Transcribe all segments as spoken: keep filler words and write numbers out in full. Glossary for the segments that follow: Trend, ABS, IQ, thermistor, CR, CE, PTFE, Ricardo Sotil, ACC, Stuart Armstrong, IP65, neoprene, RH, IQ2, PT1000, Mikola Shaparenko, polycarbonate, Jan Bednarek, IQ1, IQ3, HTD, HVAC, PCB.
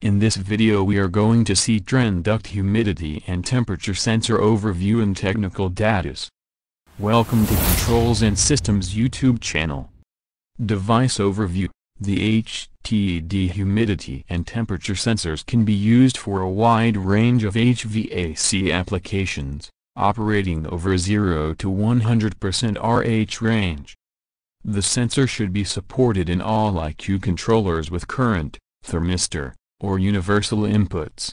In this video we are going to see trend duct humidity and temperature sensor overview and technical datas. Welcome to Controls and Systems YouTube channel. Device overview. The H T D humidity and temperature sensors can be used for a wide range of H V A C applications, operating over zero to one hundred percent R H range. The sensor should be supported in all I Q controllers with current, thermistor, or universal inputs.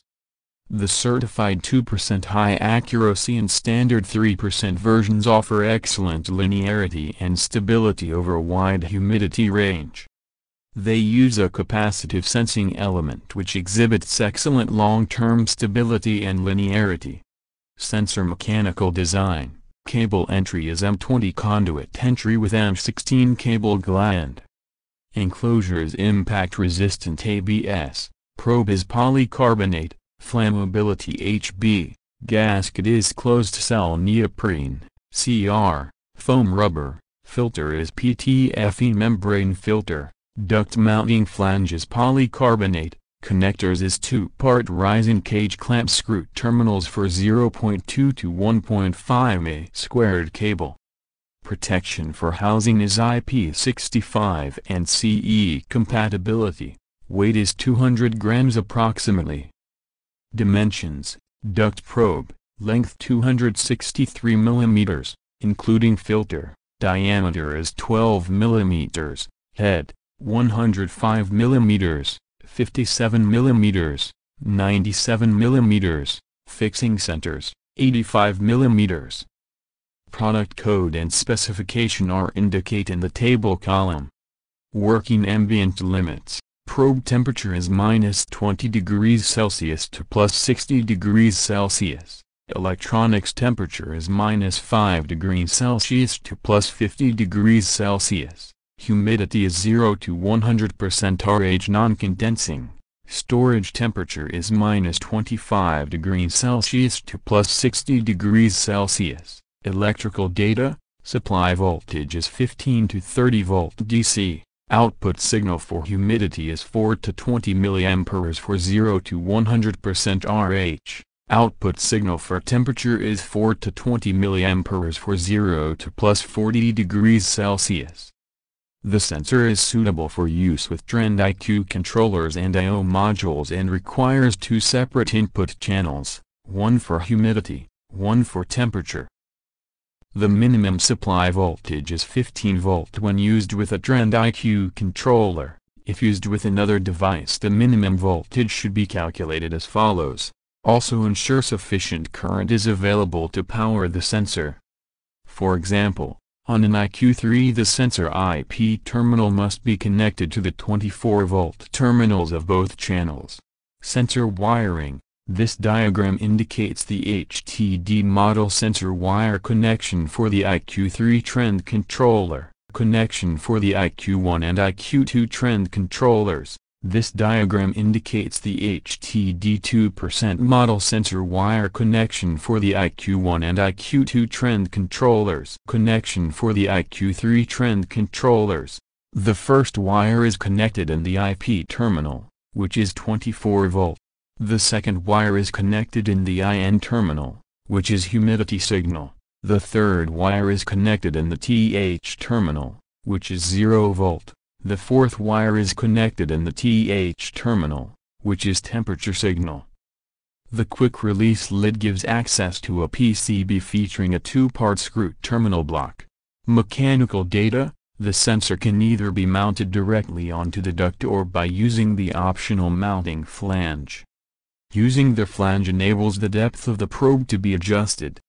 The certified two percent high accuracy and standard three percent versions offer excellent linearity and stability over a wide humidity range. They use a capacitive sensing element which exhibits excellent long-term stability and linearity. Sensor mechanical design. Cable entry is M twenty conduit entry with M sixteen cable gland. Enclosure is impact-resistant A B S, probe is polycarbonate, flammability H B, gasket is closed-cell neoprene, C R, foam rubber, filter is P T F E membrane filter. Duct mounting flange is polycarbonate, connectors is two-part rising cage clamp screw terminals for zero point two to one point five M A squared cable. Protection for housing is I P sixty-five and C E compatibility, weight is two hundred grams approximately. Dimensions, duct probe, length two hundred sixty-three millimeters, including filter, diameter is twelve millimeters, head, one hundred five millimeters, fifty-seven millimeters, ninety-seven millimeters, fixing centers, eighty-five millimeters. Product code and specification are indicated in the table column. Working ambient limits, probe temperature is minus twenty degrees Celsius to plus sixty degrees Celsius, electronics temperature is minus five degrees Celsius to plus fifty degrees Celsius. Humidity is zero to one hundred percent R H non-condensing. Storage temperature is minus twenty-five degrees Celsius to plus sixty degrees Celsius. Electrical data, supply voltage is fifteen to thirty volt D C. Output signal for humidity is four to twenty milliamperes for zero to one hundred percent R H. Output signal for temperature is four to twenty milliamperes for zero to plus forty degrees Celsius. The sensor is suitable for use with trend I Q controllers and I O modules and requires two separate input channels, one for humidity, one for temperature. The minimum supply voltage is fifteen volts when used with a trend I Q controller. If used with another device, the minimum voltage should be calculated as follows. Also ensure sufficient current is available to power the sensor. For example, on an I Q three the sensor I P terminal must be connected to the twenty-four volt terminals of both channels. Sensor wiring. This diagram indicates the H T D model sensor wire connection for the I Q three trend controller, connection for the I Q one and I Q two trend controllers. This diagram indicates the H T D two percent model sensor wire connection for the I Q one and I Q two trend controllers. Connection for the I Q three trend controllers. The first wire is connected in the I P terminal, which is twenty-four volt. The second wire is connected in the I N terminal, which is humidity signal. The third wire is connected in the T H terminal, which is zero volt. The fourth wire is connected in the T H terminal, which is temperature signal. The quick release lid gives access to a P C B featuring a two-part screw terminal block. Mechanical data, the sensor can either be mounted directly onto the duct or by using the optional mounting flange. Using the flange enables the depth of the probe to be adjusted.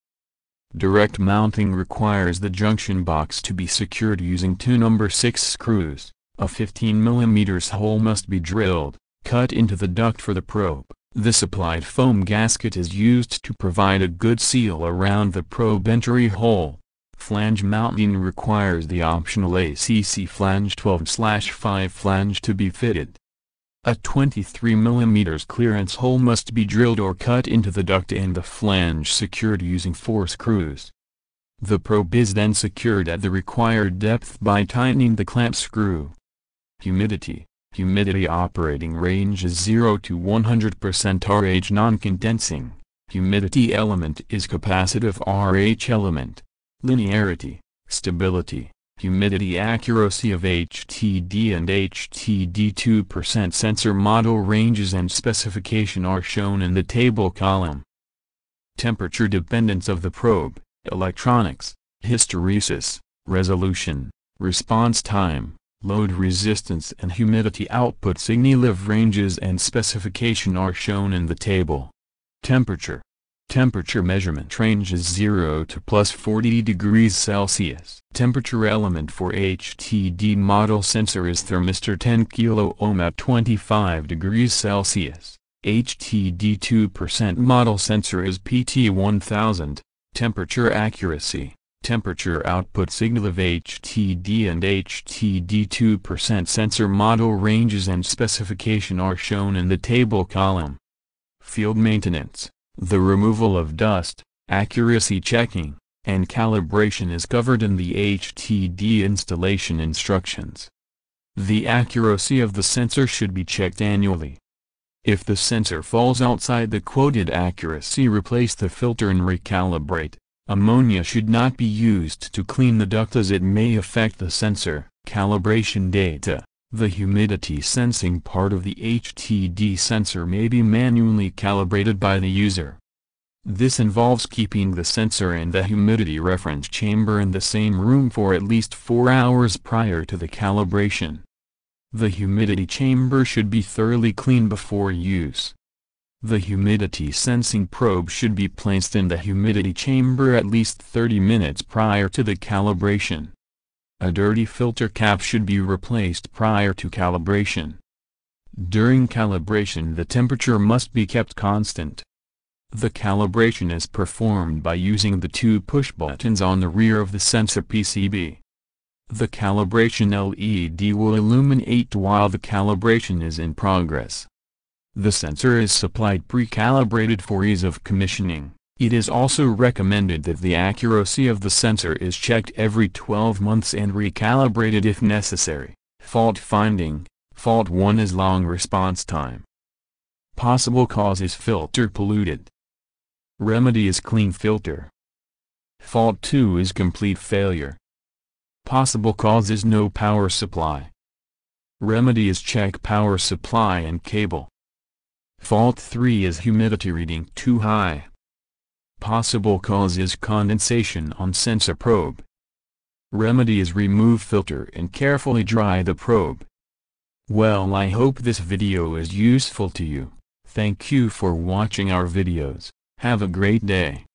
Direct mounting requires the junction box to be secured using two number six screws. A fifteen millimeter hole must be drilled, cut into the duct for the probe. The supplied foam gasket is used to provide a good seal around the probe entry hole. Flange mounting requires the optional A C C flange twelve slash five flange to be fitted. A twenty-three millimeter clearance hole must be drilled or cut into the duct and the flange secured using four screws. The probe is then secured at the required depth by tightening the clamp screw. Humidity. Humidity operating range is zero to one hundred percent. R H non-condensing. Humidity element is capacitive R H element. Linearity, stability, humidity accuracy of H T D and H T D two percent sensor model ranges and specification are shown in the table column. Temperature dependence of the probe, electronics, hysteresis, resolution, response time, load resistance and humidity output signal ranges and specification are shown in the table. Temperature. Temperature measurement range is zero to plus forty degrees Celsius. Temperature element for H T D model sensor is thermistor ten kilo ohm at twenty-five degrees Celsius. H T D two percent model sensor is P T one thousand. Temperature accuracy. Temperature output signal of H T D and H T D two percent sensor model ranges and specification are shown in the table column. Field maintenance, the removal of dust, accuracy checking, and calibration is covered in the H T D installation instructions. The accuracy of the sensor should be checked annually. If the sensor falls outside the quoted accuracy, replace the filter and recalibrate. Ammonia should not be used to clean the duct as it may affect the sensor. Calibration data. The humidity sensing part of the H T D sensor may be manually calibrated by the user. This involves keeping the sensor and the humidity reference chamber in the same room for at least four hours prior to the calibration. The humidity chamber should be thoroughly cleaned before use. The humidity sensing probe should be placed in the humidity chamber at least thirty minutes prior to the calibration. A dirty filter cap should be replaced prior to calibration. During calibration, the temperature must be kept constant. The calibration is performed by using the two push buttons on the rear of the sensor P C B. The calibration L E D will illuminate while the calibration is in progress. The sensor is supplied pre-calibrated for ease of commissioning. It is also recommended that the accuracy of the sensor is checked every twelve months and recalibrated if necessary. Fault finding. Fault one is long response time. Possible cause is filter polluted. Remedy is clean filter. Fault two is complete failure. Possible cause is no power supply. Remedy is check power supply and cable. Fault three is humidity reading too high. Possible cause is condensation on sensor probe. Remedy is remove filter and carefully dry the probe. Well, I hope this video is useful to you. Thank you for watching our videos. Have a great day.